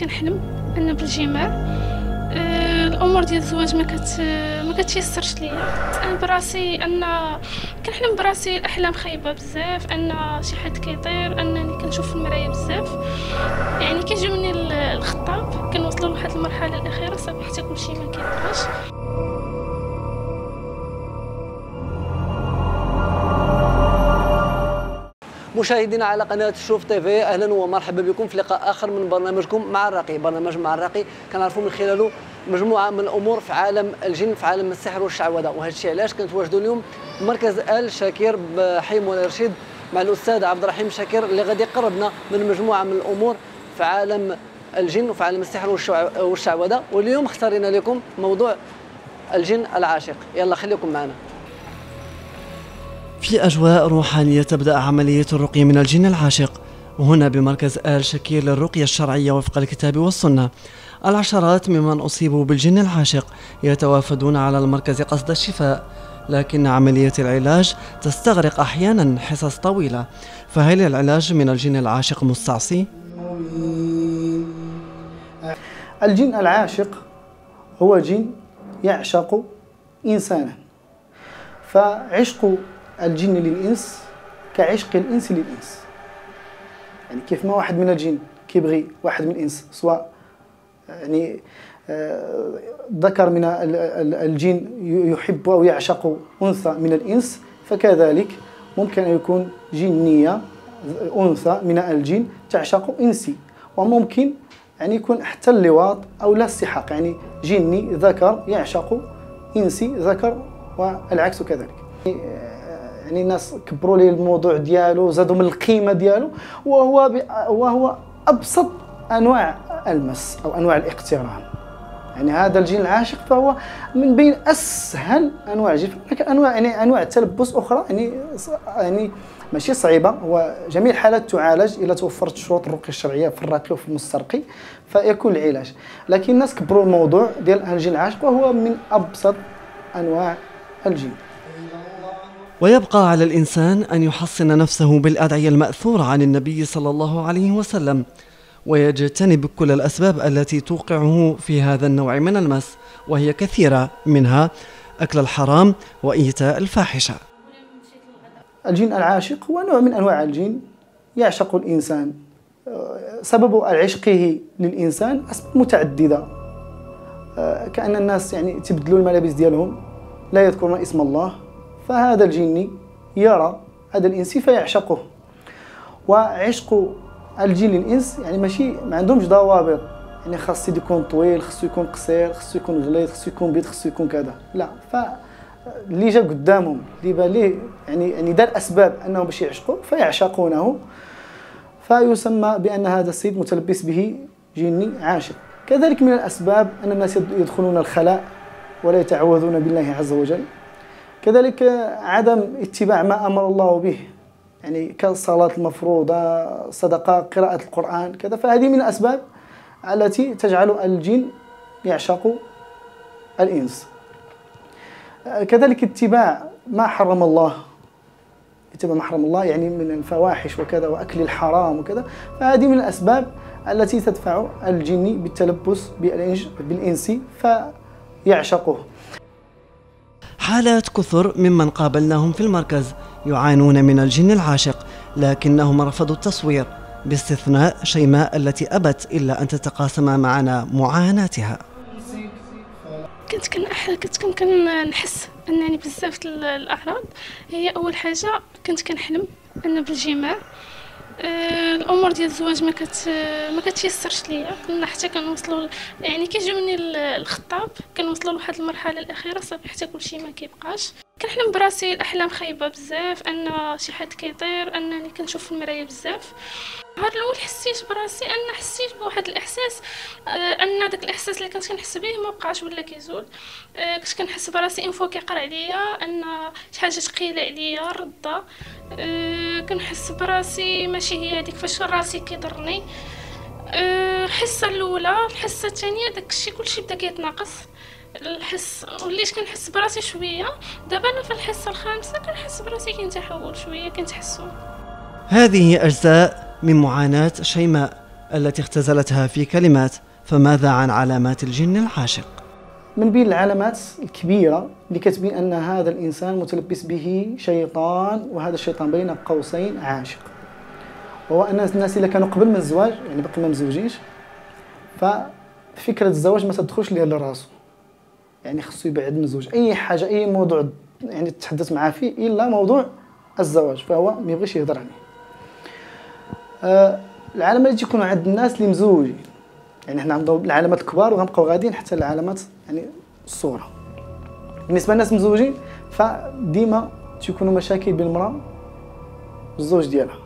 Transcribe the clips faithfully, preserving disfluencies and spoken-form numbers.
كنحلم انا بالجمال. أه الامور ديال الزواج ما كت ما كتيسرش ليا. انا براسي ان كنحلم براسي الاحلام خايبه بزاف، ان شي حد كيطير، انني كنشوف في المرايه بزاف، يعني كيجيوني الخطاب كنوصلوا لواحد المرحله الاخيره صافي حتى كلشي ما كيطراش. مشاهدينا على قناه شوف تي في، اهلا ومرحبا بكم في لقاء اخر من برنامجكم مع الرقي. برنامج مع الرقي كنعرفوا من خلاله مجموعه من الامور في عالم الجن، في عالم السحر والشعوذه، وهذا الشيء علاش كنتواجدوا اليوم مركز آل شكير بحي مولاي رشيد مع الاستاذ عبد الرحيم شاكر اللي غادي يقربنا من مجموعه من الامور في عالم الجن وفي عالم السحر والشعوذه. واليوم اختارنا لكم موضوع الجن العاشق، يلا خليكم معنا. في أجواء روحانية تبدأ عملية الرقي من الجن العاشق هنا بمركز آل شكير للرقية الشرعية وفق الكتاب والسنة. العشرات ممن أصيبوا بالجن العاشق يتوافدون على المركز قصد الشفاء، لكن عملية العلاج تستغرق أحيانا حصص طويلة، فهل العلاج من الجن العاشق مستعصي؟ الجن العاشق هو جن يعشق إنسانا، فعشق الجن للإنس كعشق الإنس للإنس، يعني كيف ما واحد من الجن كيبغي واحد من الإنس، سواء يعني ذكر من الجن يحب أو يعشق أنثى من الإنس، فكذلك ممكن أن يكون جنية أنثى من الجن تعشق إنسي، وممكن يعني يكون حتى اللواط أو الاستحاق، يعني جني ذكر يعشق إنسي ذكر والعكس كذلك. يعني الناس كبروا لي الموضوع ديالو، زادوا من القيمه ديالو، وهو وهو ابسط انواع المس او انواع الاقتران. يعني هذا الجن العاشق فهو من بين اسهل انواع الجن، هناك انواع يعني انواع تلبس اخرى يعني يعني ماشي صعيبه، وجميع الحالات تعالج اذا توفرت شروط الرقيه الشرعيه في الراقي وفي المسترقي فيكون العلاج. لكن الناس كبروا الموضوع ديال الجن العاشق وهو من ابسط انواع الجن. ويبقى على الإنسان أن يحصن نفسه بالأدعية المأثورة عن النبي صلى الله عليه وسلم، ويجتنب كل الأسباب التي توقعه في هذا النوع من المس، وهي كثيرة، منها أكل الحرام وإيتاء الفاحشة. الجن العاشق هو نوع من أنواع الجن يعشق الإنسان، سبب عشقه للإنسان أسباب متعددة، كأن الناس يعني تبدلوا الملابس ديالهم، لا يذكرون اسم الله، فهذا الجني يرى هذا الانسي فيعشقه. وعشق الجن للانس يعني ماشي ما عندهمش ضوابط، يعني خاص يكون طويل، خاص يكون قصير، خاص يكون غليظ، خاص يكون بيض، خاص يكون كذا، لا، فاللي جا قدامهم اللي بان ليه يعني يعني دار اسباب انهم باش يعشقوه فيعشقونه، فيسمى بان هذا السيد متلبس به جني عاشق. كذلك من الاسباب ان الناس يدخلون الخلاء ولا يتعوذون بالله عز وجل، كذلك عدم اتباع ما أمر الله به، يعني كالصلاة المفروضة، صدقة، قراءة القرآن كذا، فهذه من الأسباب التي تجعل الجن يعشق الإنس. كذلك اتباع ما حرم الله، اتباع ما حرم الله يعني من الفواحش وكذا وأكل الحرام وكذا، فهذه من الأسباب التي تدفع الجن بالتلبس بالإنسي فيعشقه. حالات كثر ممن قابلناهم في المركز يعانون من الجن العاشق، لكنهم رفضوا التصوير باستثناء شيماء التي أبت إلا أن تتقاسم معنا معاناتها. كنت كنحس كنت كنحس أنني بزاف الأعراض. هي أول حاجة كنت كنحلم أن بالجمال، الامور ديال الزواج ما كت ما كتيسرش ليا، كنا حتى كنوصلوا يعني كيجيوني الخطاب كنوصلوا لواحد المرحله الاخيره صافي حتى كلشي ما كيبقاش. كنحلم براسي الاحلام خايبه بزاف، ان شي حد كيطير، انني كنشوف في المرايه بزاف. النهار الاول حسيت براسي ان حسيت بواحد الاحساس، ان داك الاحساس اللي كنت كنحس به ما بقاش ولا كيزول. كنت كنحس براسي انفو كيقرا عليا، ان شي حاجه ثقيله عليا رده، كنحس براسي ماشي هي هذيك، فاش راسي كيضرني. الحصه الاولى، الحصه الثانيه داكشي كلشي بدا كيتناقص، الحس وليت كنحس براسي شويه. دابا انا في الحصه الخامسه كنحس براسي كاين تحول شويه كنتحسو. هذه اجزاء من معاناة شيماء التي اختزلتها في كلمات، فماذا عن علامات الجن العاشق؟ من بين العلامات الكبيرة اللي كتبين أن هذا الإنسان متلبس به شيطان، وهذا الشيطان بين قوسين عاشق، وهو أن الناس اللي كانوا قبل من الزواج يعني باقي ما مزوجينش، ففكرة الزواج ما تدخلش ليه لراسو، يعني خصو يبعد من الزوج، أي حاجة أي موضوع يعني تتحدث معاه فيه إلا موضوع الزواج فهو ما يبغيش يهضر عليه. أه العلامة اللي تيكونوا عند الناس اللي مزوجين، يعني حنا عندنا العلامات الكبار وغنبقاو غاديين حتى العلامات يعني الصورة. بالنسبة للناس مزوجين فديما تيكونوا مشاكل بين المرأة والزوج ديالها.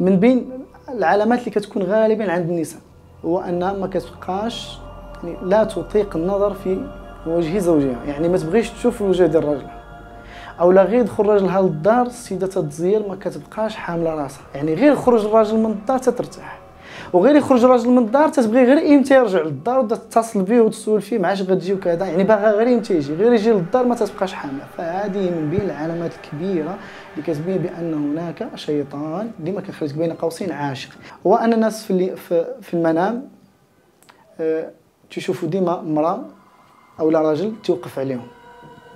من بين العلامات اللي كتكون غالبا عند النساء هو أنها ما كتبقاش يعني لا تطيق النظر في وجه زوجها، يعني ما تبغيش تشوف الوجه ديال راجلها، أو لا غير يدخل راجلها للدار السيدة تتزير ما كتبقاش حاملة راسها، يعني غير خروج الراجل من الدار تترتاح، وغير يخرج الراجل من الدار تتبغي غير إيمتى يرجع للدار وتبدا تتصل بيه وتسول فيه معاش غتجي وكذا، يعني باغا غير إيمتى يجي، غير يجي للدار ما تتبقاش حاملة. فهذه من بين العلامات الكبيرة اللي كتبين بأن هناك شيطان اللي ما كيخرج بين قوسين عاشق. هو أن الناس في في المنام أه تيشوفوا ديما امرأة أو لا راجل توقف عليهم،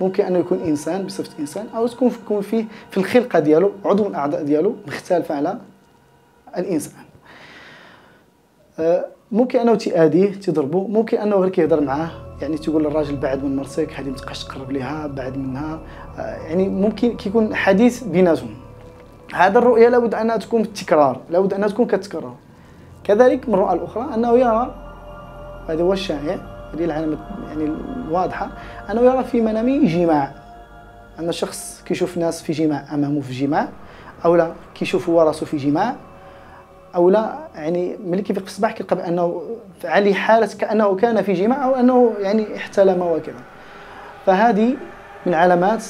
ممكن انه يكون انسان بصفه انسان، او تكون تكون فيه في الخلقه ديالو عضو من الاعضاء ديالو مختلفه على الانسان. ممكن انه تياديه تضربه، ممكن انه غير كيهضر معاه، يعني تيقول للراجل بعد من مرتك هذه ما تبقاش تقرب ليها، بعد منها، يعني ممكن كيكون حديث بيناتهم. هذا الرؤيه لابد انها تكون بالتكرار، لابد انها تكون كتكرر. كذلك من الرؤى الاخرى انه يرى، هذا هو الشائع، هذه العلامة يعني الواضحة، أنه يرى في منامه جماع، أن الشخص كيشوف ناس في جماع، أمامه في جماع، أو لا كيشوف هو راسو في جماع، أو لا يعني ملي كيفيق في الصباح كيلقى بأنه عليه حالة كأنه كان في جماع أو أنه يعني احتلم وكذا. فهذه من علامات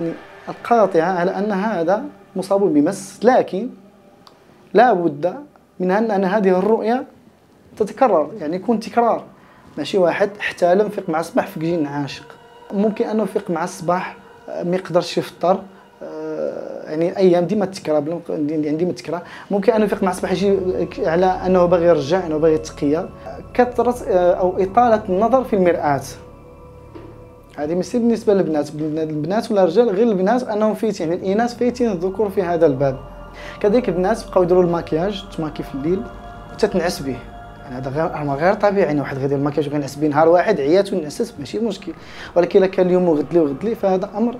يعني القاطعة على أن هذا مصاب بمس، لكن لا بد من أن هذه الرؤية تتكرر، يعني يكون تكرار، ماشي واحد احتلم فيق مع الصباح فيق جن عاشق، ممكن انه فيق مع الصباح ما يقدرش يفطر، يعني ايام ديما تكرا يعني ديما تكرا، ممكن انه فيق مع الصباح يجي على انه باغي يرجع، انه باغي يتقيا، كثرة او اطالة النظر في المرآة. هذه ماشي بالنسبة للبنات، البنات ولا الرجال، غير البنات انهم فايتين، يعني الاناث فايتين الذكور في هذا الباب. كذلك البنات بقاو يديروا الماكياج، تماكي في الليل وتتنعس به، هذا غير غير طبيعي، يعني واحد غير الماكياج وغينعس به نهار واحد عيات ونعسس ماشي مشكل، ولكن الا كان اليوم وغد لي وغد لي فهذا امر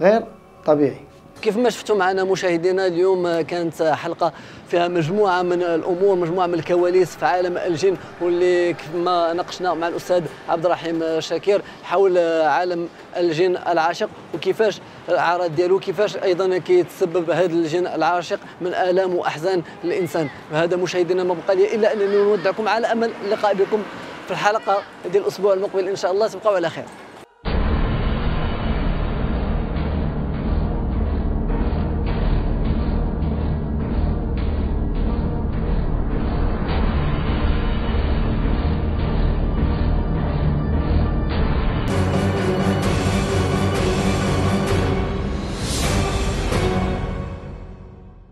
غير طبيعي. كيف ما شفتوا معنا مشاهدينا اليوم كانت حلقه فيها مجموعه من الامور، مجموعه من الكواليس في عالم الجن، واللي كيف ما ناقشنا مع الاستاذ عبد الرحيم شاكر حول عالم الجن العاشق، وكيفاش الاعراض ديالو، كيفاش ايضا كيتسبب هذا الجن العاشق من الام واحزان للانسان. بهذا مشاهدينا ما بقى لي الا انني نودعكم على امل اللقاء بكم في الحلقه ديال الاسبوع المقبل ان شاء الله، تبقاو على خير.